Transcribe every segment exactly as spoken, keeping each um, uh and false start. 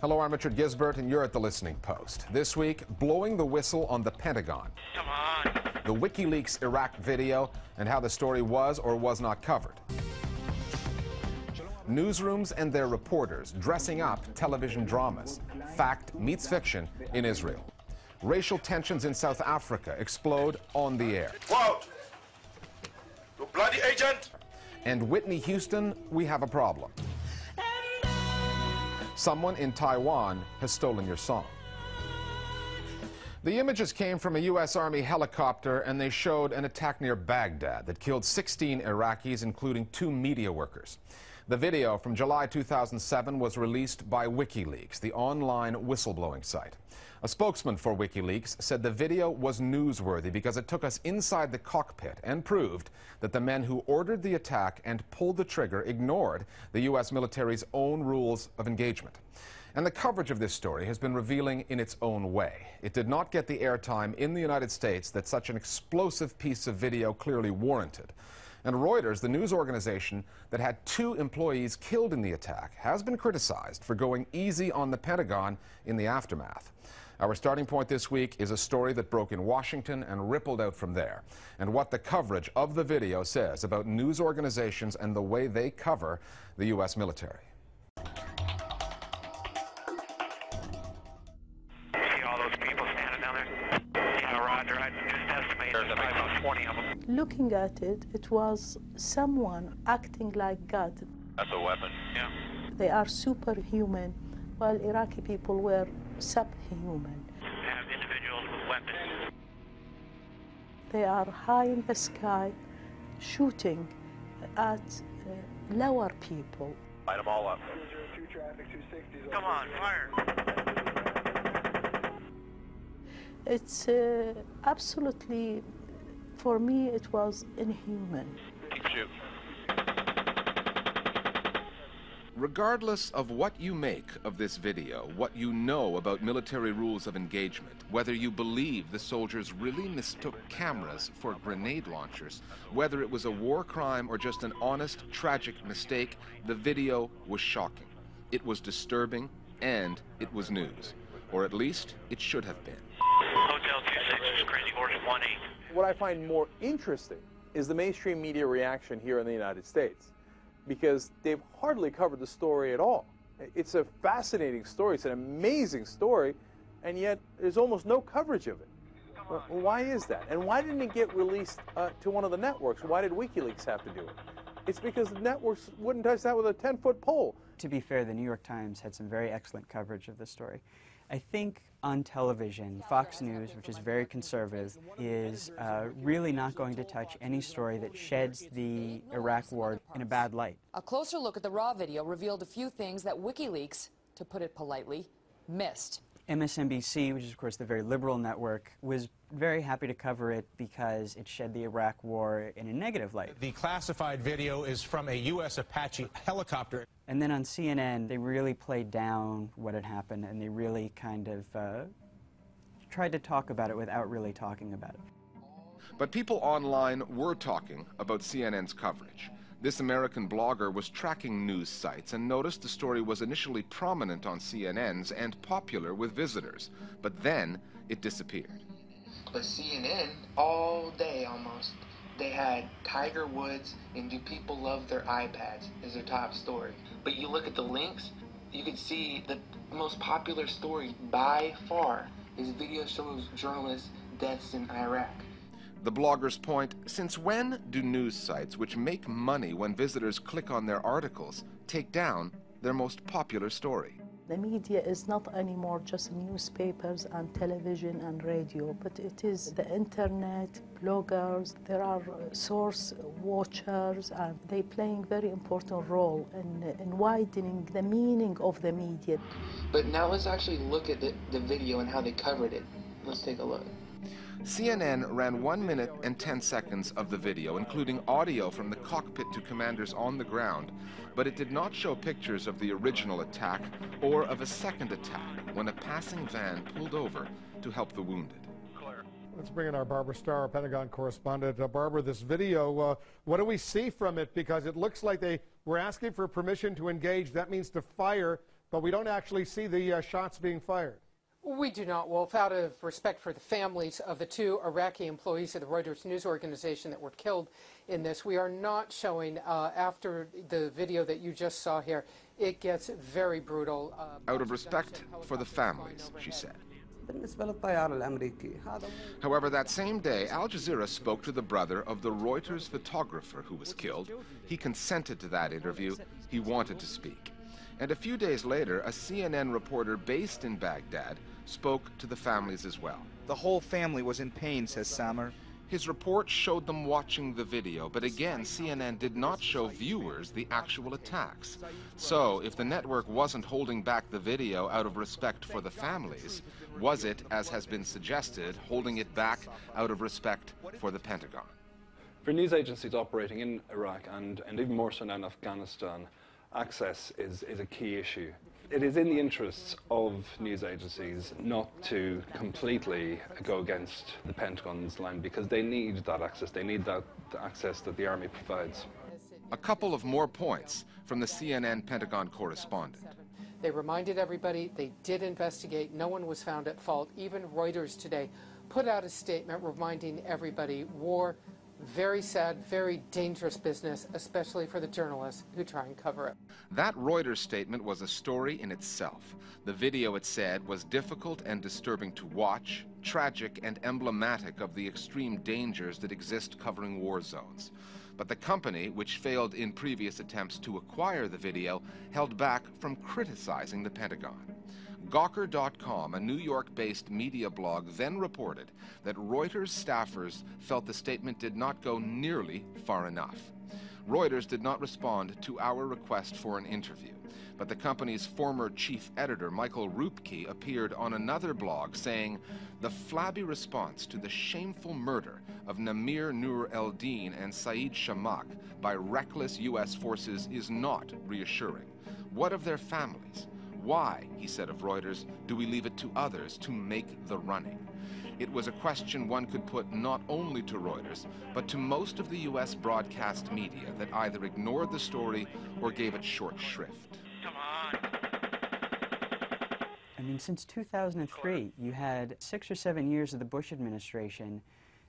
Hello, I'm Richard Gisbert, and you're at the Listening Post. This week, blowing the whistle on the Pentagon. Come on. The WikiLeaks Iraq video and how the story was or was not covered. Newsrooms and their reporters dressing up television dramas. Fact meets fiction in Israel. Racial tensions in South Africa explode on the air. Quote, you bloody agent. And Whitney Houston, we have a problem. Someone in Taiwan has stolen your song. The images came from a U S Army helicopter, and they showed an attack near Baghdad that killed sixteen Iraqis, including two media workers. The video from July two thousand seven was released by WikiLeaks, the online whistleblowing site. A spokesman for WikiLeaks said the video was newsworthy because it took us inside the cockpit and proved that the men who ordered the attack and pulled the trigger ignored the U S military's own rules of engagement. And the coverage of this story has been revealing in its own way. It did not get the airtime in the United States that such an explosive piece of video clearly warranted. And Reuters, the news organization that had two employees killed in the attack, has been criticized for going easy on the Pentagon in the aftermath. Our starting point this week is a story that broke in Washington and rippled out from there, and what the coverage of the video says about news organizations and the way they cover the U S military. Looking at it, it was someone acting like God. That's a weapon, yeah. They are superhuman, while Iraqi people were subhuman. They have individuals with weapons. They are high in the sky, shooting at uh, lower people. Light them all up. Come on, fire. It's uh, absolutely... For me, it was inhuman. Keep shooting. Regardless of what you make of this video, what you know about military rules of engagement, whether you believe the soldiers really mistook cameras for grenade launchers, whether it was a war crime or just an honest, tragic mistake, the video was shocking. It was disturbing, and it was news. Or at least, it should have been. Hotel two six is Crazy Horse one eight. What I find more interesting is the mainstream media reaction here in the United States, because they've hardly covered the story at all. It's a fascinating story, it's an amazing story, and yet there's almost no coverage of it. Well, why is that? And why didn't it get released uh, to one of the networks? Why did WikiLeaks have to do it? It's because the networks wouldn't touch that with a ten-foot pole. To be fair, the New York Times had some very excellent coverage of this story. I think on television, Fox News, which is very conservative, is uh, really not going to touch any story that sheds the Iraq war in a bad light. A closer look at the raw video revealed a few things that WikiLeaks, to put it politely, missed. M S N B C, which is of course the very liberal network, was very happy to cover it because it shed the Iraq war in a negative light. The classified video is from a U S Apache helicopter. And then on C N N, they really played down what had happened, and they really kind of uh, tried to talk about it without really talking about it. But people online were talking about C N N's coverage. This American blogger was tracking news sites and noticed the story was initially prominent on C N N's and popular with visitors, but then it disappeared. But C N N, all day almost, they had Tiger Woods and do people love their iPads is their top story. But you look at the links, you can see the most popular story by far is video shows journalists' deaths in Iraq. The blogger's point, since when do news sites which make money when visitors click on their articles take down their most popular story? The media is not anymore just newspapers and television and radio, but it is the internet, bloggers, there are source watchers, and they playing very important role in, in widening the meaning of the media. But now let's actually look at the, the video and how they covered it. Let's take a look. C N N ran one minute and ten seconds of the video, including audio from the cockpit to commanders on the ground, but it did not show pictures of the original attack or of a second attack when a passing van pulled over to help the wounded. Let's bring in our Barbara Starr, our Pentagon correspondent. Uh, Barbara, this video, uh, what do we see from it? Because it looks like they were asking for permission to engage. That means to fire. But we don't actually see the uh, shots being fired. We do not, Wolf. Out of respect for the families of the two Iraqi employees of the Reuters news organization that were killed in this, we are not showing, uh, after the video that you just saw here, it gets very brutal. Uh, Out of respect for the families, she said. However, that same day, Al Jazeera spoke to the brother of the Reuters photographer who was killed. He consented to that interview. He wanted to speak. And a few days later, a C N N reporter based in Baghdad spoke to the families as well. The whole family was in pain, says Samer. His report showed them watching the video, but again, C N N did not show viewers the actual attacks. So, if the network wasn't holding back the video out of respect for the families, was it, as has been suggested, holding it back out of respect for the Pentagon? For news agencies operating in Iraq, and, and even more so now in Afghanistan, access is, is a key issue. It is in the interests of news agencies not to completely go against the Pentagon's line because they need that access. They need that access that the Army provides. A couple of more points from the C N N Pentagon correspondent. They reminded everybody they did investigate. No one was found at fault. Even Reuters today put out a statement reminding everybody war. Very sad, very dangerous business, especially for the journalists who try and cover it. That Reuters statement was a story in itself. The video, it said, was difficult and disturbing to watch, tragic and emblematic of the extreme dangers that exist covering war zones. But the company, which failed in previous attempts to acquire the video, held back from criticizing the Pentagon. Gawker dot com, a New York-based media blog, then reported that Reuters staffers felt the statement did not go nearly far enough. Reuters did not respond to our request for an interview, but the company's former chief editor, Michael Rupke, appeared on another blog saying, "The flabby response to the shameful murder of Namir Nur Eldeen and Saeed Shamak by reckless U S forces is not reassuring. What of their families? Why," he said of Reuters, "do we leave it to others to make the running?" It was a question one could put not only to Reuters, but to most of the U S broadcast media that either ignored the story or gave it short shrift. Come on. I mean, since two thousand three, you had six or seven years of the Bush administration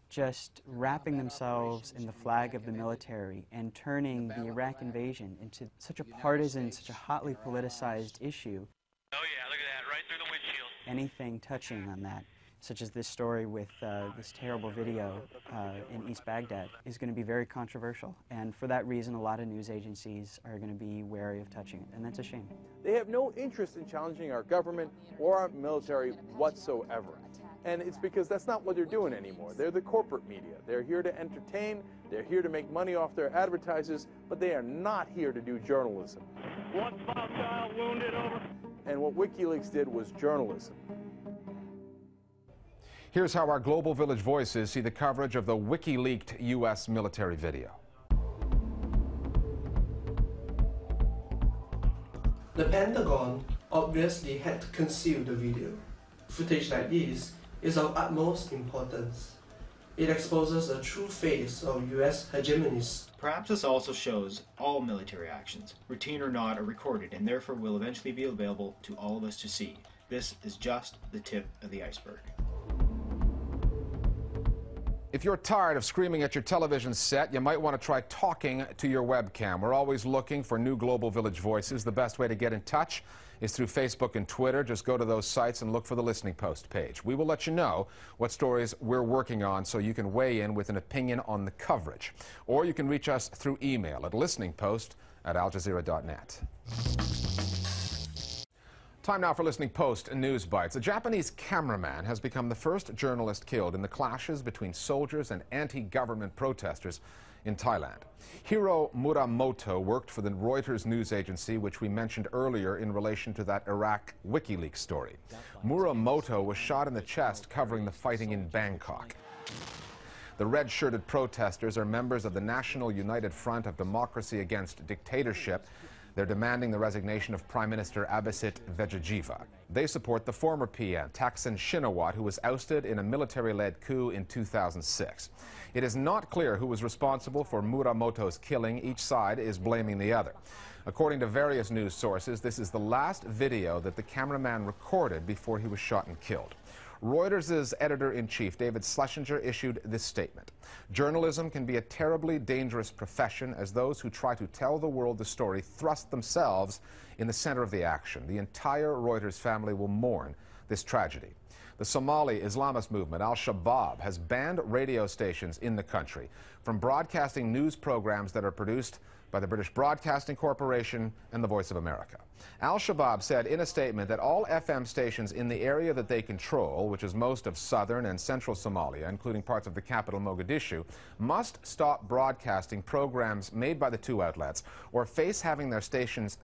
just wrapping themselves in the flag of the military and turning the Iraq invasion into such a partisan, such a hotly politicized issue. Oh yeah, look at that, right through the windshield. Anything touching on that, such as this story with uh, this terrible video uh, in East Baghdad, is going to be very controversial. And for that reason, a lot of news agencies are going to be wary of touching it, and that's a shame. They have no interest in challenging our government or our military whatsoever. And it's because that's not what they're doing anymore. They're the corporate media. They're here to entertain, they're here to make money off their advertisers, but they are not here to do journalism. One bomb child wounded, over. And what WikiLeaks did was journalism. Here's how our Global Village Voices see the coverage of the WikiLeaked U S military video. The Pentagon obviously had to conceal the video. Footage like this is of utmost importance. It exposes the true face of U S hegemony. Perhaps this also shows all military actions, routine or not, are recorded and therefore will eventually be available to all of us to see. This is just the tip of the iceberg. If you're tired of screaming at your television set, you might want to try talking to your webcam. We're always looking for new Global Village Voices. The best way to get in touch is through Facebook and Twitter. Just go to those sites and look for the Listening Post page. We will let you know what stories we're working on so you can weigh in with an opinion on the coverage. Or you can reach us through email at listening post at al jazeera dot net. Time now for Listening Post News Bites. A Japanese cameraman has become the first journalist killed in the clashes between soldiers and anti-government protesters in Thailand. Hiro Muramoto worked for the Reuters news agency, which we mentioned earlier in relation to that Iraq WikiLeaks story. Muramoto was shot in the chest covering the fighting in Bangkok. The red-shirted protesters are members of the National United Front of Democracy Against Dictatorship. They're demanding the resignation of Prime Minister Abhisit Vejjajiva. They support the former P M, Thaksin Shinawatra, who was ousted in a military-led coup in two thousand six. It is not clear who was responsible for Muramoto's killing. Each side is blaming the other. According to various news sources, this is the last video that the cameraman recorded before he was shot and killed. Reuters' editor-in-chief, David Schlesinger, issued this statement. Journalism can be a terribly dangerous profession as those who try to tell the world the story thrust themselves in the center of the action. The entire Reuters family will mourn this tragedy. The Somali Islamist movement, Al-Shabaab, has banned radio stations in the country from broadcasting news programs that are produced by the British Broadcasting Corporation and the Voice of America. Al-Shabaab said in a statement that all F M stations in the area that they control, which is most of southern and central Somalia, including parts of the capital Mogadishu, must stop broadcasting programs made by the two outlets or face having their stations